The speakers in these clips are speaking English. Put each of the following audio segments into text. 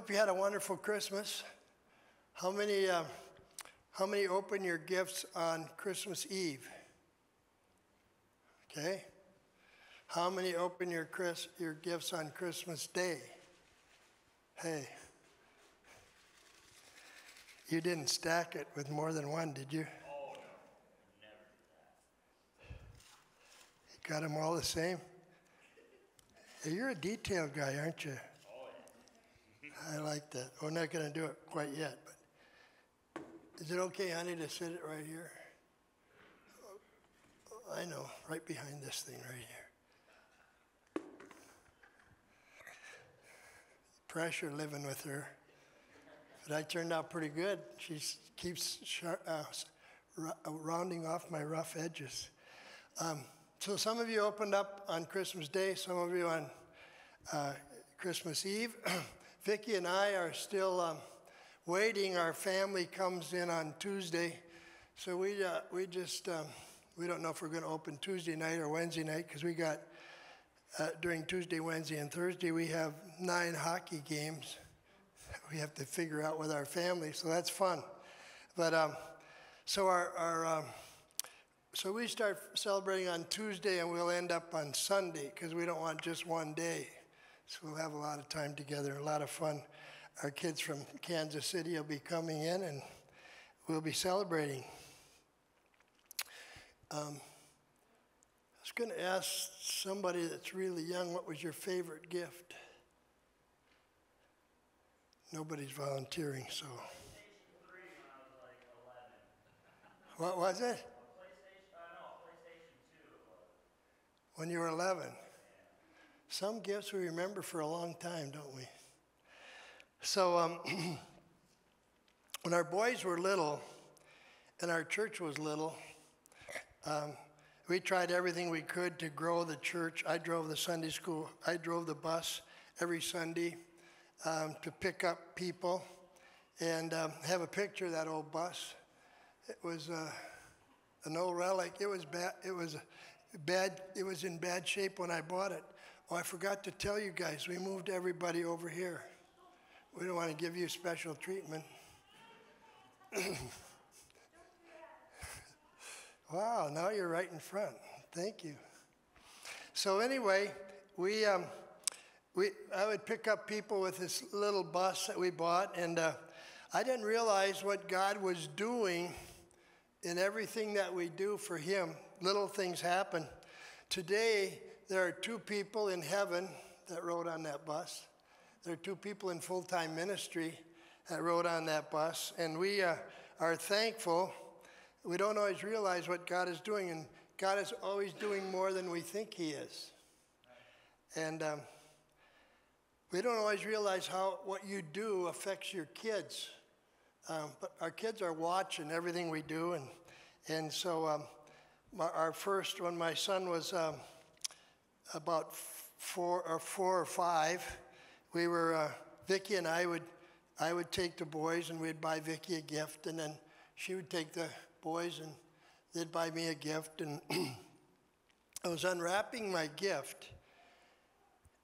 hope you had a wonderful Christmas. How many open your gifts on Christmas Eve? Okay. How many open your gifts on Christmas Day? Hey, you didn't stack it with more than one, did you? Oh, no. Never did that. You got them all the same? Hey, you're a detail guy, aren't you? Oh, yeah. I like that. We're not going to do it quite yet, but is it okay, honey, to sit it right here? Oh, I know, right behind this thing right here. Pressure living with her, but I turned out pretty good. She keeps rounding off my rough edges. So some of you opened up on Christmas Day, some of you on Christmas Eve. Vicki and I are still waiting. Our family comes in on Tuesday, so we don't know if we're going to open Tuesday night or Wednesday night because we got. During Tuesday, Wednesday, and Thursday, we have 9 hockey games we have to figure out with our family, so that's fun. But so we start celebrating on Tuesday, and we'll end up on Sunday because we don't want just one day. So we'll have a lot of time together, a lot of fun. Our kids from Kansas City will be coming in, and we'll be celebrating. I was going to ask somebody that's really young, what was your favorite gift? Nobody's volunteering, so. PlayStation 3 when I was like 11. What was it? PlayStation 2. When you were 11. Yeah. Some gifts we remember for a long time, don't we? So when our boys were little and our church was little, we tried everything we could to grow the church. I drove the Sunday school. I drove the bus every Sunday to pick up people, and have a picture of that old bus. It was an old relic. It was bad. It was bad. It was in bad shape when I bought it. Oh, I forgot to tell you guys. We moved everybody over here. We don't want to give you special treatment. Wow, now you're right in front. Thank you. So anyway, I would pick up people with this little bus that we bought, and I didn't realize what God was doing in everything that we do for Him. Little things happen. Today, there are 2 people in heaven that rode on that bus. There are 2 people in full-time ministry that rode on that bus, and we are thankful. We don't always realize what God is doing, and God is always doing more than we think He is. And we don't always realize how what you do affects your kids. But our kids are watching everything we do, and so our first, when my son was about 4 or 5, we were Vicki and I would take the boys, and we'd buy Vicki a gift, and then she would take the boys, and they'd buy me a gift, and I was unwrapping my gift,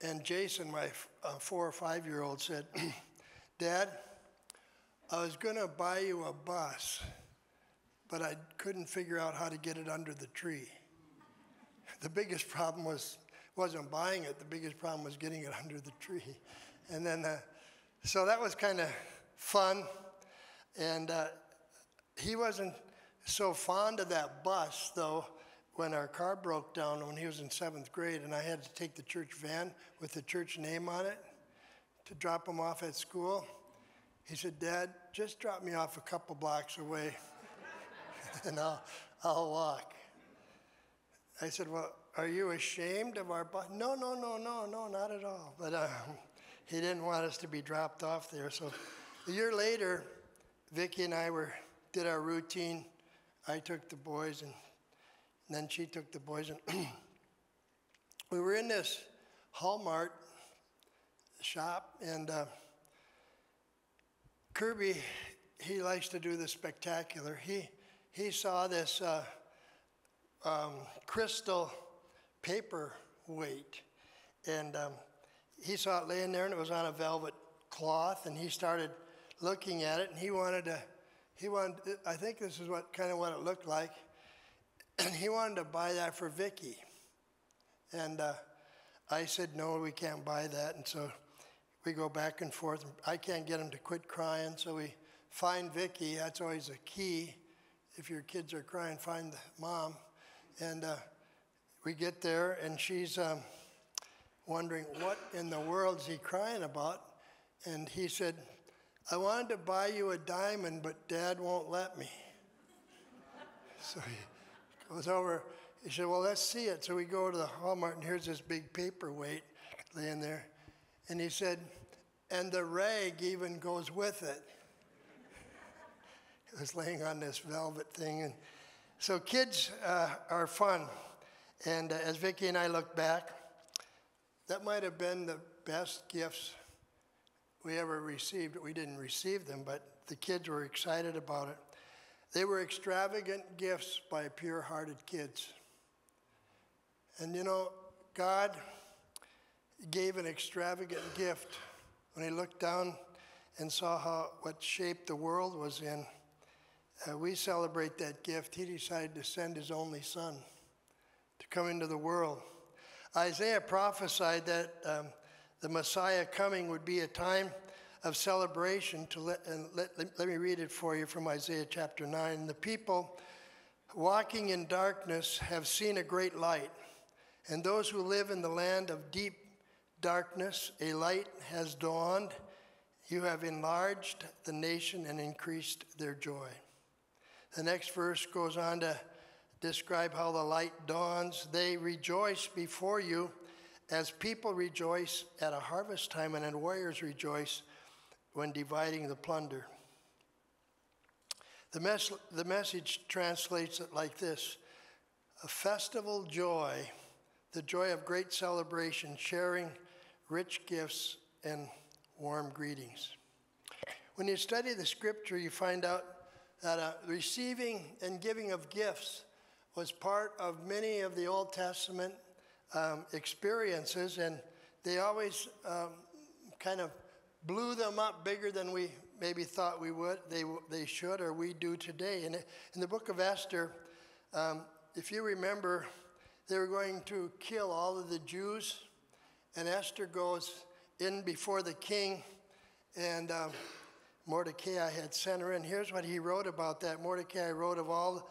and Jason, my 4 or 5-year-old, said, Dad, I was going to buy you a bus, but I couldn't figure out how to get it under the tree. The biggest problem wasn't buying it. The biggest problem was getting it under the tree. And then, so that was kind of fun, and he wasn't so fond of that bus, though, when our car broke down when he was in 7th grade, and I had to take the church van with the church name on it to drop him off at school. He said, Dad, just drop me off a couple blocks away, and I'll walk. I said, well, are you ashamed of our bus? No, not at all. But he didn't want us to be dropped off there. So a year later, Vicki and I did our routine. I took the boys, and then she took the boys, and we were in this Hallmark shop, and Kirby, he likes to do the spectacular. He saw this crystal paperweight, and he saw it laying there, and it was on a velvet cloth, and he started looking at it, and he wanted, I think this is what it looked like, and he wanted to buy that for Vicky. And I said, no, we can't buy that. And so we go back and forth. I can't get him to quit crying, so we find Vicky. That's always a key. If your kids are crying, find the mom. And we get there, and she's wondering, what in the world is he crying about? And he said, I wanted to buy you a diamond, but Dad won't let me. So he goes over. He said, well, let's see it. So we go to the Hallmark, and here's this big paperweight laying there. And he said, and the rag even goes with it. It was laying on this velvet thing. And so kids are fun. And as Vicki and I look back, that might have been the best gifts we ever received. We didn't receive them, but the kids were excited about it. They were extravagant gifts by pure-hearted kids. And you know, God gave an extravagant gift when he looked down and saw what shape the world was in. We celebrate that gift. He decided to send his only son to come into the world. Isaiah prophesied that the Messiah coming would be a time of celebration. Let me read it for you from Isaiah chapter 9. The people walking in darkness have seen a great light, and those who live in the land of deep darkness, a light has dawned. You have enlarged the nation and increased their joy. The next verse goes on to describe how the light dawns. They rejoice before you as people rejoice at a harvest time, and then warriors rejoice when dividing the plunder. The message translates it like this: a festival joy, the joy of great celebration, sharing rich gifts and warm greetings. When you study the scripture, you find out that receiving and giving of gifts was part of many of the Old Testament experiences, and they always kind of blew them up bigger than we maybe thought we would, they should, or we do today. And in the book of Esther, if you remember, they were going to kill all of the Jews, and Esther goes in before the king, and Mordecai had sent her in. Here's what he wrote about that. Mordecai wrote of all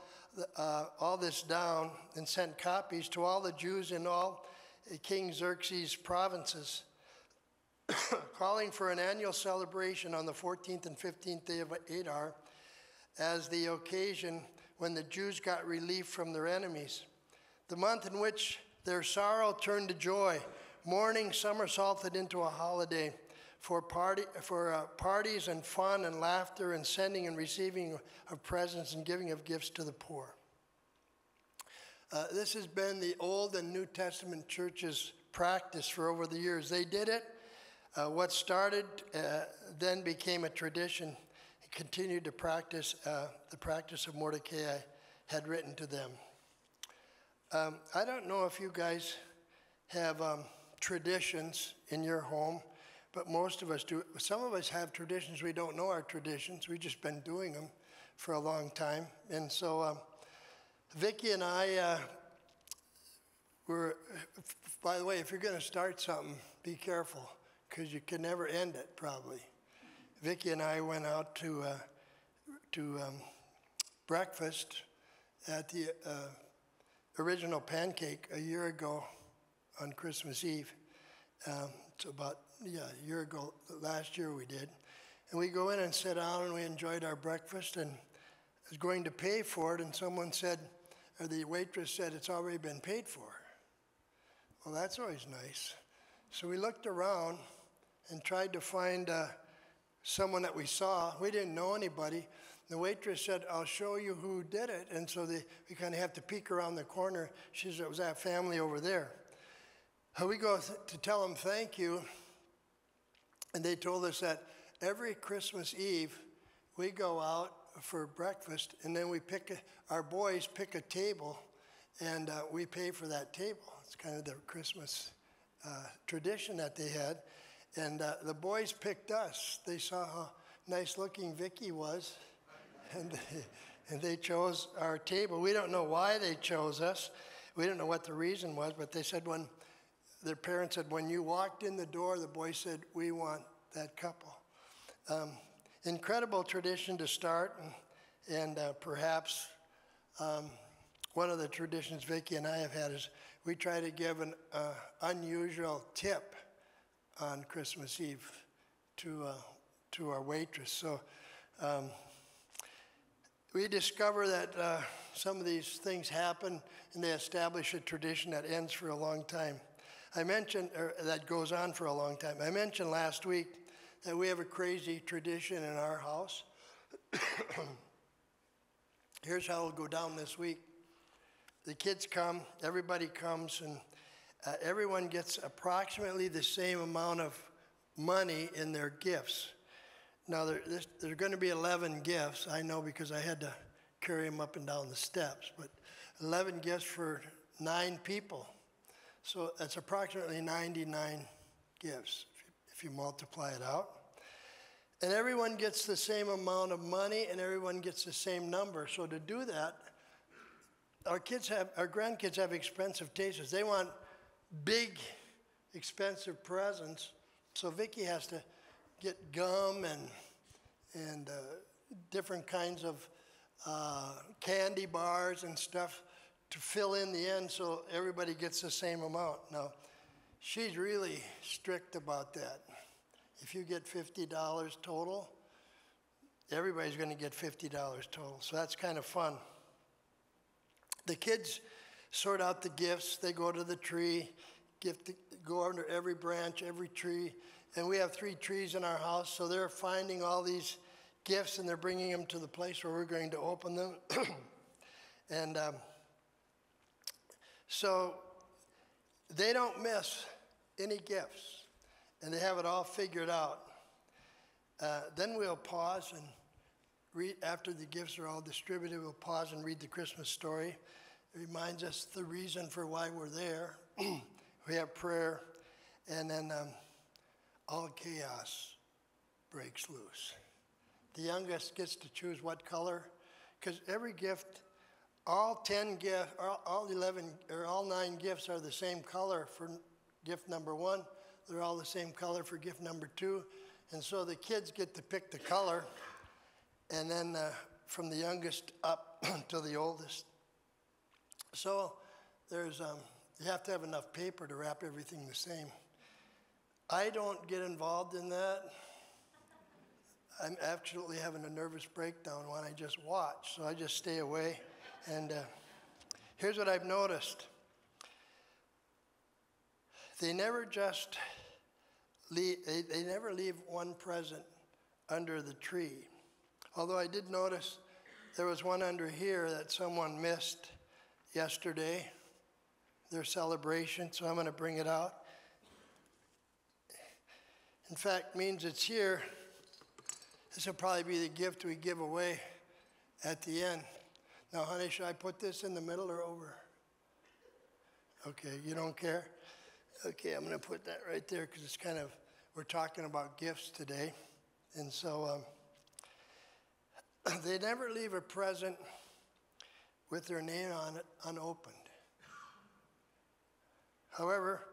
this down and sent copies to all the Jews in all King Xerxes' provinces, calling for an annual celebration on the 14th and 15th day of Adar as the occasion when the Jews got relief from their enemies, the month in which their sorrow turned to joy, mourning somersaulted into a holiday, for parties and fun and laughter and sending and receiving of presents and giving of gifts to the poor. This has been the Old and New Testament church's practice for over the years. They did it. What started then became a tradition and continued to practice the practice of Mordecai had written to them. I don't know if you guys have traditions in your home, but most of us do. Some of us have traditions. We don't know our traditions. We've just been doing them for a long time. And so Vicki and I were, by the way, if you're going to start something, be careful, because you can never end it, probably. Vicki and I went out to breakfast at the Original Pancake a year ago on Christmas Eve. It's about a year ago, last year we did. And we go in and sit down, and we enjoyed our breakfast, and I was going to pay for it, and someone said, or the waitress said, it's already been paid for. Well, that's always nice. So we looked around and tried to find someone that we saw. We didn't know anybody. The waitress said, I'll show you who did it. And so we kind of have to peek around the corner. She said, it was that family over there. We go to tell them thank you, and they told us that every Christmas Eve, we go out for breakfast, and then we our boys pick a table, and we pay for that table. It's kind of the Christmas tradition that they had. And the boys picked us. They saw how nice-looking Vicky was, and they chose our table. We don't know why they chose us. We don't know what the reason was, but they said when their parents said, when you walked in the door, the boy said, we want that couple. Incredible tradition to start, and perhaps one of the traditions Vicki and I have had is we try to give an unusual tip on Christmas Eve to our waitress. So we discover that some of these things happen, and they establish a tradition that ends for a long time. I mentioned, or that goes on for a long time. I mentioned last week that we have a crazy tradition in our house. Here's how it'll go down this week. The kids come, everybody comes, and everyone gets approximately the same amount of money in their gifts. Now, there are going to be 11 gifts. I know because I had to carry them up and down the steps, but 11 gifts for 9 people. So that's approximately 99 gifts if you multiply it out. And everyone gets the same amount of money, and everyone gets the same number. So to do that, our grandkids have expensive tastes. They want big, expensive presents. So Vicki has to get gum and different kinds of candy bars and stuff to fill in the end so everybody gets the same amount. Now, she's really strict about that. If you get $50 total, everybody's going to get $50 total. So that's kind of fun. The kids sort out the gifts. They go to the tree, go under every branch, every tree. And we have 3 trees in our house, so they're finding all these gifts, and they're bringing them to the place where we're going to open them. And so they don't miss any gifts, and they have it all figured out. Then we'll pause and read, after the gifts are all distributed, we'll pause and read the Christmas story. It reminds us the reason for why we're there. We have prayer, and then all chaos breaks loose. The youngest gets to choose what color, because every gift, all 10 gifts, all 11, or all 9 gifts are the same color for gift number 1. They're all the same color for gift number 2. And so the kids get to pick the color, and then from the youngest up to the oldest. So there's, you have to have enough paper to wrap everything the same. I don't get involved in that. I'm absolutely having a nervous breakdown when I just watch, so I just stay away. And here's what I've noticed. They never just leave, they never leave one present under the tree. Although I did notice there was one under here that someone missed yesterday, their celebration, so I'm going to bring it out. In fact, means it's here. This will probably be the gift we give away at the end. Now, honey, should I put this in the middle or over? Okay, you don't care? Okay, I'm going to put that right there because it's kind of, we're talking about gifts today. And so they never leave a present with their name on it unopened. However,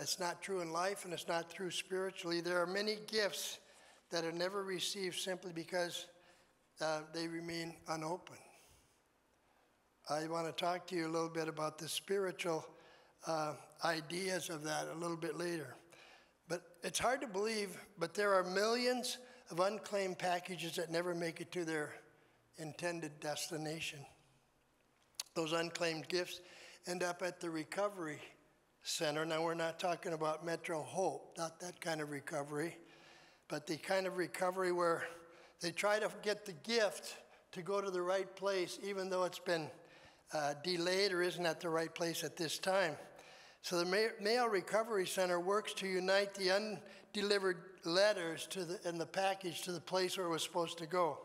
it's not true in life, and it's not true spiritually. There are many gifts that are never received simply because they remain unopened. I want to talk to you a little bit about the spiritual ideas of that a little bit later. But it's hard to believe, but there are millions of unclaimed packages that never make it to their intended destination. Those unclaimed gifts end up at the recovery center. Now, we're not talking about Metro Hope, not that kind of recovery, but the kind of recovery where they try to get the gift to go to the right place, even though it's been delayed or isn't at the right place at this time. So the Mail Recovery Center works to unite the undelivered letters and the package to the place where it was supposed to go.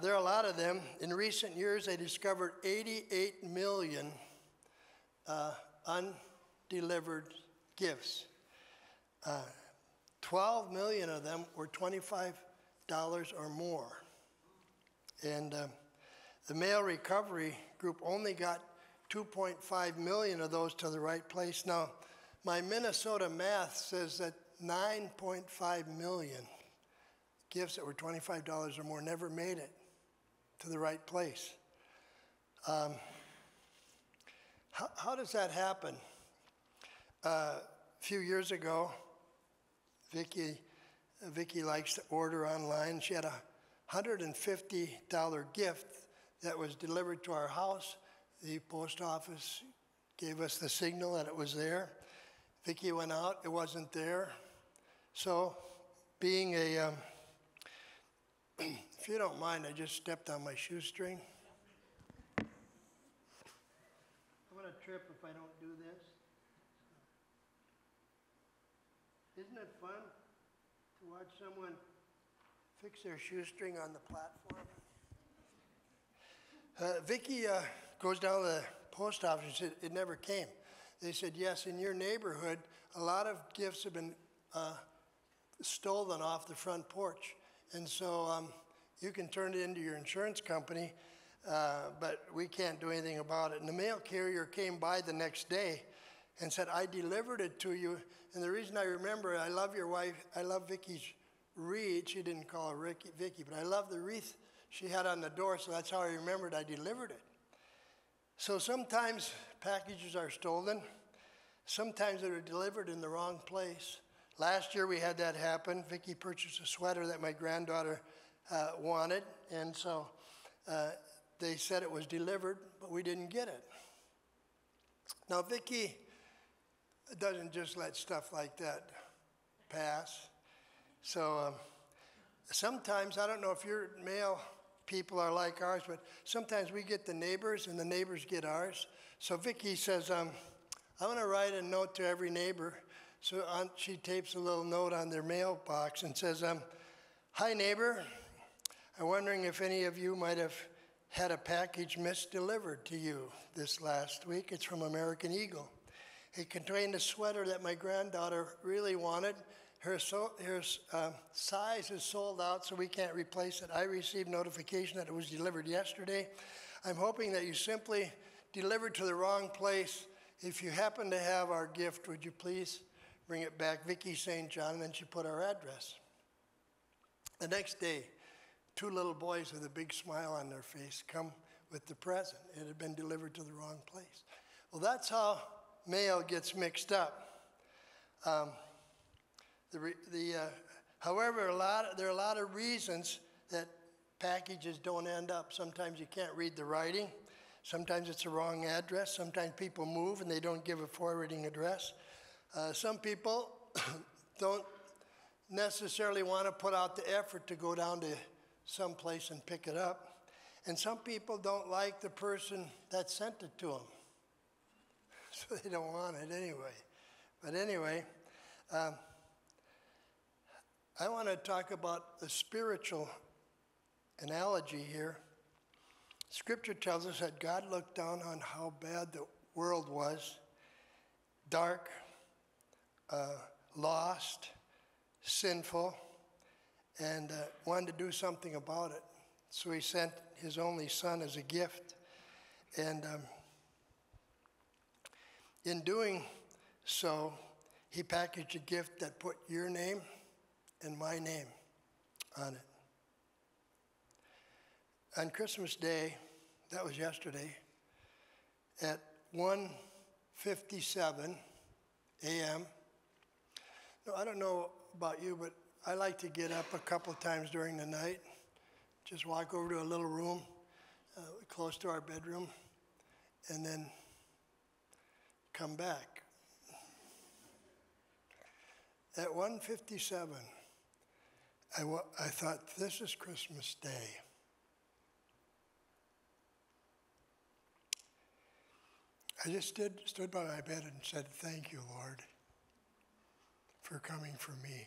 There are a lot of them. In recent years, they discovered 88 million undelivered gifts. 12 million of them were $25 or more. And the mail recovery group only got 2.5 million of those to the right place. Now, my Minnesota math says that 9.5 million gifts that were $25 or more never made it to the right place. How does that happen? A few years ago, Vicki likes to order online. She had a $150 gift that was delivered to our house. The post office gave us the signal that it was there. Vicki went out, it wasn't there. So being a, if you don't mind, I just stepped on my shoestring. I'm gonna trip if I don't do this. Isn't it fun to watch someone fix their shoestring on the platform? Vicki goes down to the post office and said, it never came. They said, yes, in your neighborhood, a lot of gifts have been stolen off the front porch. And so you can turn it into your insurance company, but we can't do anything about it. And the mail carrier came by the next day and said, I delivered it to you. And the reason I remember, I love your wife, I love Vicki's wreath. She didn't call her Vicki, but I love the wreath she had on the door, so that's how I remembered I delivered it. So sometimes packages are stolen. Sometimes they're delivered in the wrong place. Last year we had that happen. Vicki purchased a sweater that my granddaughter wanted, and so they said it was delivered, but we didn't get it. Now Vicki doesn't just let stuff like that pass. So sometimes, I don't know if your mail people are like ours, but sometimes we get the neighbors and the neighbors get ours. So Vicki says, I'm gonna write a note to every neighbor. So she tapes a little note on their mailbox and says, hi neighbor, I'm wondering if any of you might have had a package misdelivered to you this last week. It's from American Eagle. It contained a sweater that my granddaughter really wanted. Her size is sold out, so we can't replace it. I received notification that it was delivered yesterday. I'm hoping that you simply delivered to the wrong place. If you happen to have our gift, would you please bring it back? Vicki St. John, and then she put our address. The next day, two little boys with a big smile on their face come with the present. It had been delivered to the wrong place. Well, that's how mail gets mixed up. However, there are a lot of reasons that packages don't end up. Sometimes you can't read the writing. Sometimes it's the wrong address. Sometimes people move and they don't give a forwarding address. Some people don't necessarily want to put out the effort to go down to some place and pick it up. And some people don't like the person that sent it to them. So they don't want it anyway. But anyway, I want to talk about a spiritual analogy here. Scripture tells us that God looked down on how bad the world was, dark, lost, sinful, and wanted to do something about it. So he sent his only son as a gift. And in doing so, he packaged a gift that put your name and my name on it. On Christmas Day, that was yesterday, at 1:57 a.m. Now, I don't know about you, but I like to get up a couple times during the night, just walk over to a little room close to our bedroom, and then come back. At 1:57, I thought, this is Christmas Day. I just stood by my bed and said, thank you, Lord, for coming for me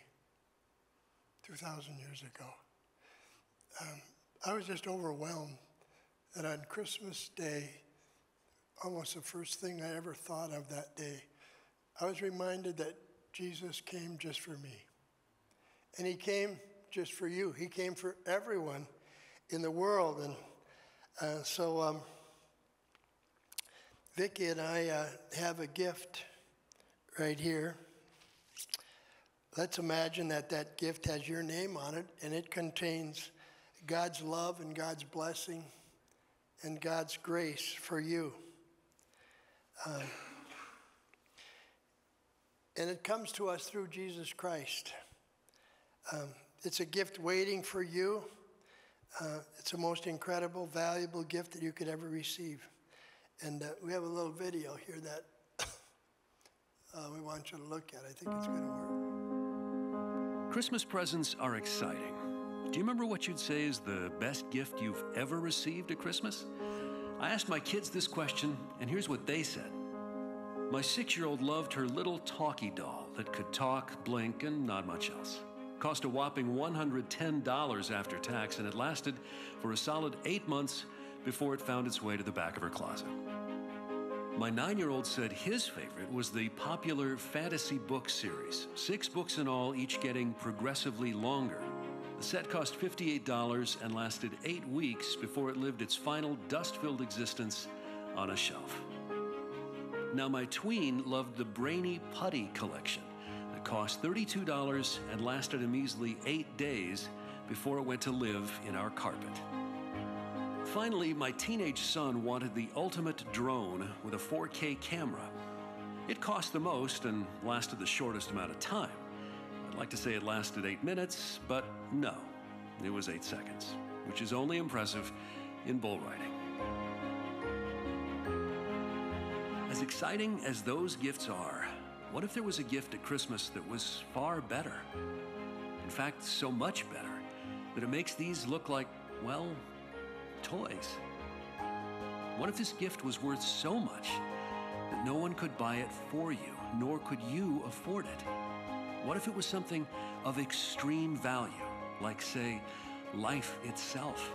2,000 years ago. I was just overwhelmed that on Christmas Day, almost the first thing I ever thought of that day, I was reminded that Jesus came just for me. And he came just for you. He came for everyone in the world. And so Vicki and I have a gift right here. Let's imagine that that gift has your name on it, and it contains God's love and God's blessing and God's grace for you. And it comes to us through Jesus Christ. It's a gift waiting for you. It's the most incredible, valuable gift that you could ever receive. And we have a little video here that we want you to look at. I think it's going to work. Christmas presents are exciting. Do you remember what you'd say is the best gift you've ever received at Christmas? I asked my kids this question, and here's what they said. My 6-year-old loved her little talkie doll that could talk, blink, and not much else. It cost a whopping $110 after tax, and it lasted for a solid 8 months before it found its way to the back of her closet. My 9-year-old said his favorite was the popular fantasy book series, 6 books in all, each getting progressively longer. The set cost $58 and lasted 8 weeks before it lived its final dust-filled existence on a shelf. Now, my tween loved the Brainy Putty collection that cost $32 and lasted a measly 8 days before it went to live in our carpet. Finally, my teenage son wanted the ultimate drone with a 4K camera. It cost the most and lasted the shortest amount of time. I'd like to say it lasted 8 minutes, but no, it was 8 seconds, which is only impressive in bull riding. As exciting as those gifts are, what if there was a gift at Christmas that was far better? In fact, so much better that it makes these look like, well, toys. What if this gift was worth so much that no one could buy it for you, nor could you afford it? What if it was something of extreme value, like, say, life itself?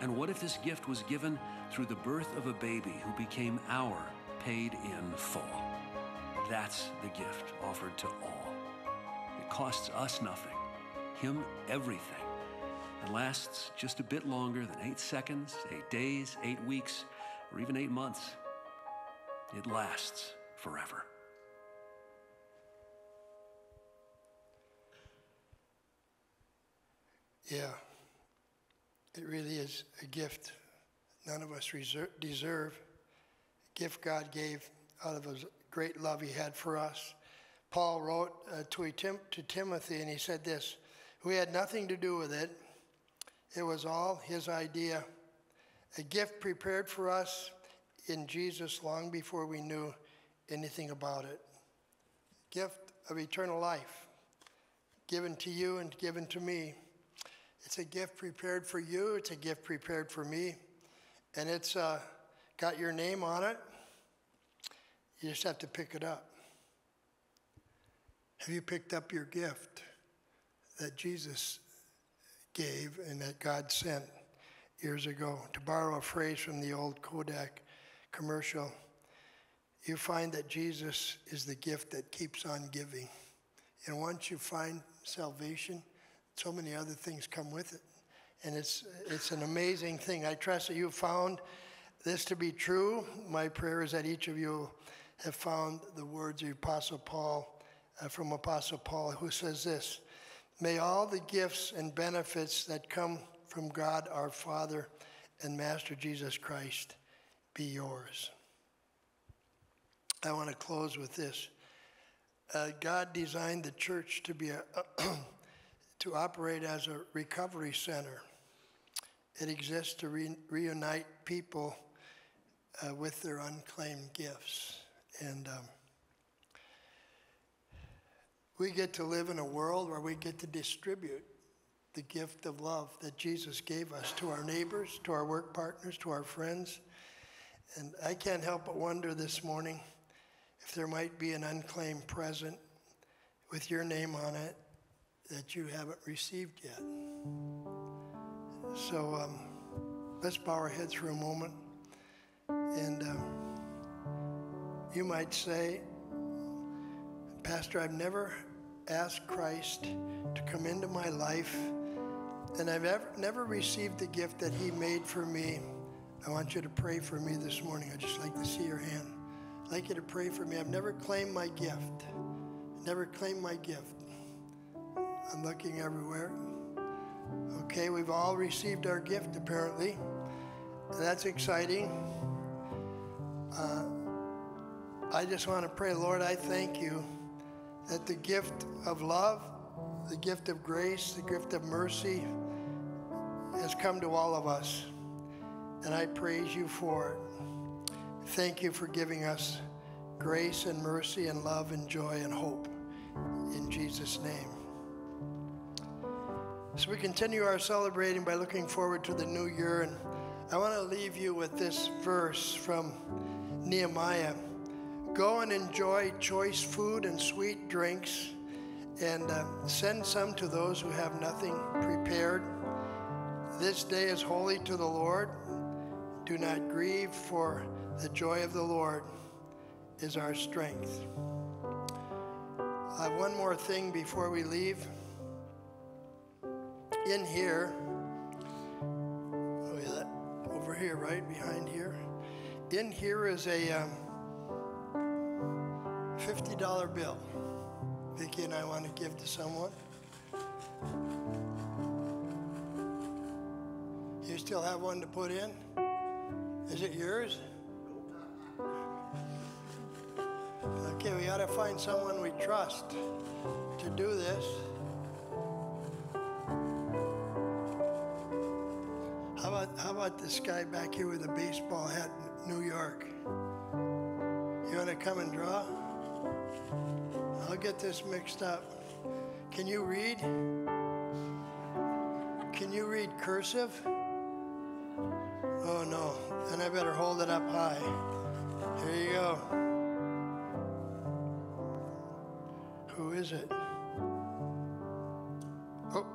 And what if this gift was given through the birth of a baby who became our paid in full? That's the gift offered to all. It costs us nothing, him everything. It lasts just a bit longer than 8 seconds, 8 days, 8 weeks, or even 8 months. It lasts forever. Yeah, it really is a gift none of us deserve. A gift God gave out of his great love he had for us. Paul wrote to Timothy, and he said this, "We had nothing to do with it. It was all his idea, a gift prepared for us in Jesus long before we knew anything about it." Gift of eternal life, given to you and given to me. It's a gift prepared for you. It's a gift prepared for me. And it's got your name on it. You just have to pick it up. Have you picked up your gift that Jesus gave and that God sent years ago? To borrow a phrase from the old Kodak commercial, you find that Jesus is the gift that keeps on giving. And once you find salvation, so many other things come with it, and it's an amazing thing. I trust that you found this to be true. My prayer is that each of you have found the words of Apostle Paul, from Apostle Paul, who says this, "May all the gifts and benefits that come from God our Father and Master Jesus Christ be yours." I want to close with this. God designed the church to be to operate as a recovery center. It exists to reunite people with their unclaimed gifts. And we get to live in a world where we get to distribute the gift of love that Jesus gave us to our neighbors, to our work partners, to our friends. And I can't help but wonder this morning if there might be an unclaimed present with your name on it that you haven't received yet. So let's bow our heads for a moment. And you might say, "Pastor, I've never asked Christ to come into my life, and I've never received the gift that he made for me, I want you to pray for me this morning. I'd just like to see your hand. I'd like you to pray for me. I've never claimed my gift. I'm looking everywhere. Okay, we've all received our gift apparently. That's exciting. I just want to pray, Lord, I thank you that the gift of love, the gift of grace, the gift of mercy has come to all of us. And I praise you for it. Thank you for giving us grace and mercy and love and joy and hope. In Jesus' name. So we continue our celebrating by looking forward to the new year. And I want to leave you with this verse from Nehemiah. Go and enjoy choice food and sweet drinks, and send some to those who have nothing prepared. This day is holy to the Lord. Do not grieve, for the joy of the Lord is our strength. I have one more thing before we leave. In here, oh yeah, over here, right behind here. In here is a $50 bill. Vicki and I want to give to someone. You still have one to put in? Is it yours? Okay, we ought to find someone we trust to do this. How about this guy back here with a baseball hat in New York? You want to come and draw? I'll get this mixed up. Can you read? Can you read cursive? Oh no, then I better hold it up high. There you go. Who is it? Oh.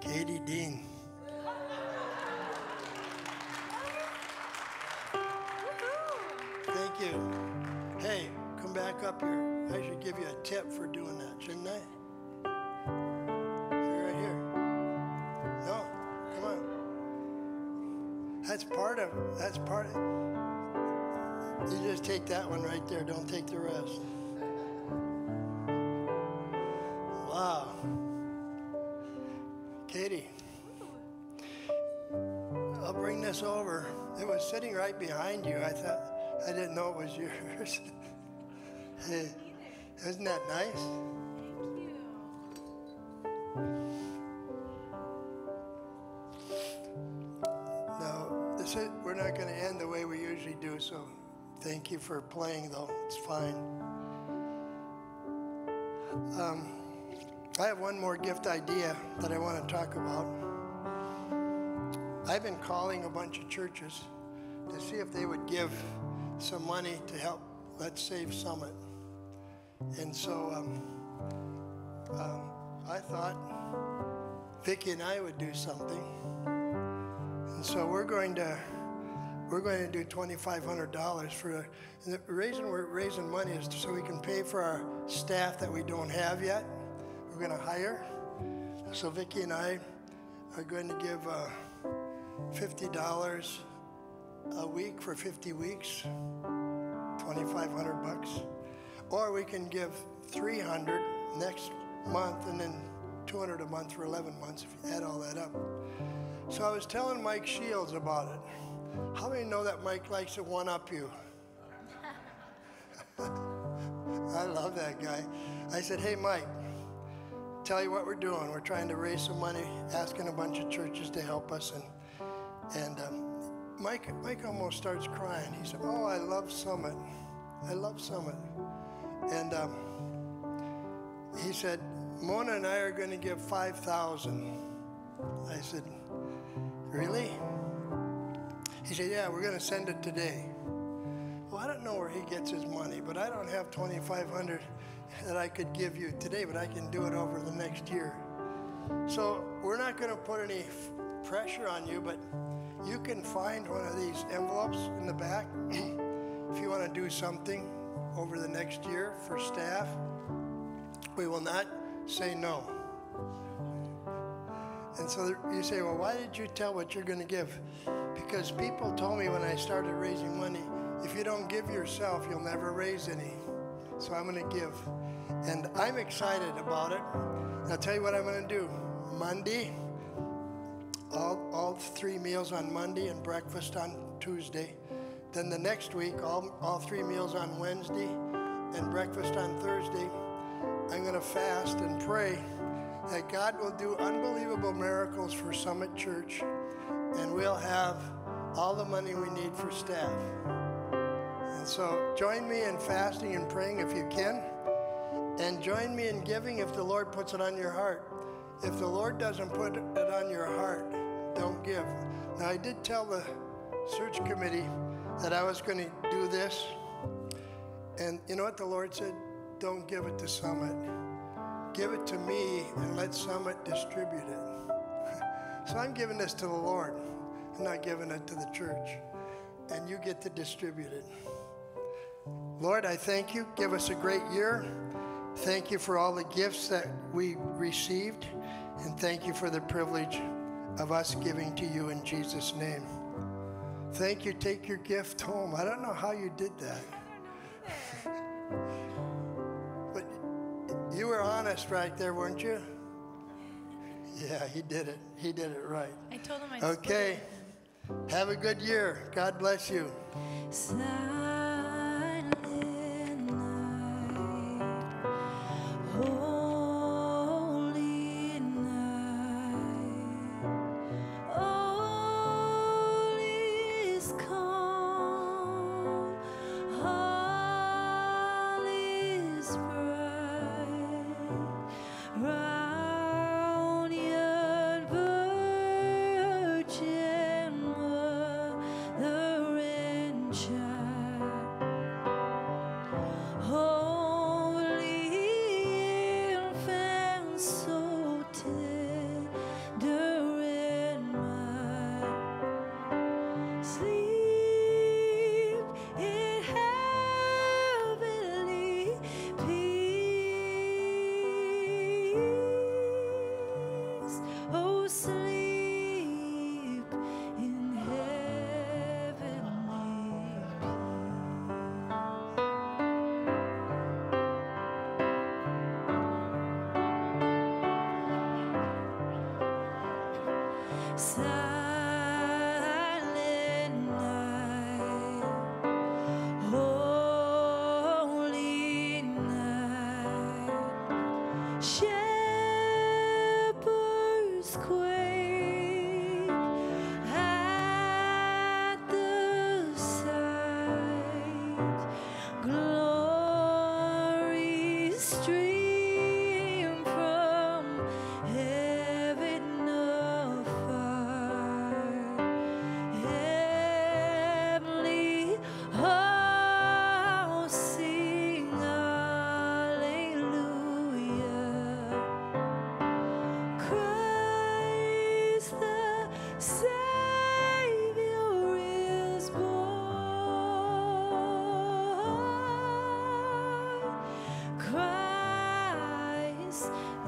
Katie Dean. Thank you. Hey, come back up here. I should give you a tip for doing that, shouldn't I? Right here. No, come on. That's part of. You just take that one right there. Don't take the rest. Wow. Katie, I'll bring this over. It was sitting right behind you. I didn't know it was yours. Hey, isn't that nice? Thank you. No, this is, we're not going to end the way we usually do, so thank you for playing, though. It's fine. I have one more gift idea that I want to talk about. I've been calling a bunch of churches to see if they would give some money to help Let's Save Summit. And so I thought Vicki and I would do something. And so we're going to do $2,500 for, and the reason we're raising money is so we can pay for our staff that we don't have yet. We're going to hire. So Vicki and I are going to give $50 a week for 50 weeks, $2,500 bucks. Or we can give $300 next month and then $200 a month for 11 months if you add all that up. So I was telling Mike Shields about it. How many know that Mike likes to one-up you? I love that guy. I said, hey, Mike, tell you what we're doing. We're trying to raise some money, asking a bunch of churches to help us. Mike almost starts crying. He said, oh, I love Summit. I love Summit. And he said, Mona and I are going to give $5,000. I said, really? He said, yeah, we're going to send it today. Well, I don't know where he gets his money, but I don't have $2,500 that I could give you today, but I can do it over the next year. So we're not going to put any pressure on you, but you can find one of these envelopes in the back if you want to do something over the next year for staff. We will not say no. And so you say, well, why did you tell what you're going to give? Because people told me when I started raising money, if you don't give yourself, you'll never raise any. So I'm going to give. And I'm excited about it. And I'll tell you what I'm going to do. Monday, all three meals on Monday and breakfast on Tuesday. Then the next week, all three meals on Wednesday and breakfast on Thursday. I'm going to fast and pray that God will do unbelievable miracles for Summit Church, and we'll have all the money we need for staff. And so join me in fasting and praying if you can, and join me in giving if the Lord puts it on your heart. If the Lord doesn't put it on your heart, don't give. Now, I did tell the search committee that I was going to do this, and you know what the Lord said? Don't give it to Summit. Give it to me and let Summit distribute it. So I'm giving this to the Lord. I'm not giving it to the church. And you get to distribute it. Lord, I thank you. Give us a great year. Thank you for all the gifts that we received. And thank you for the privilege of us giving to you in Jesus' name. Thank you. Take your gift home. I don't know how you did that. You were honest right there, weren't you? Yeah, he did it. He did it right. I told him I did. Okay. Have a good year. God bless you.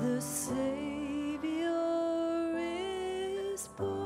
The Savior is born.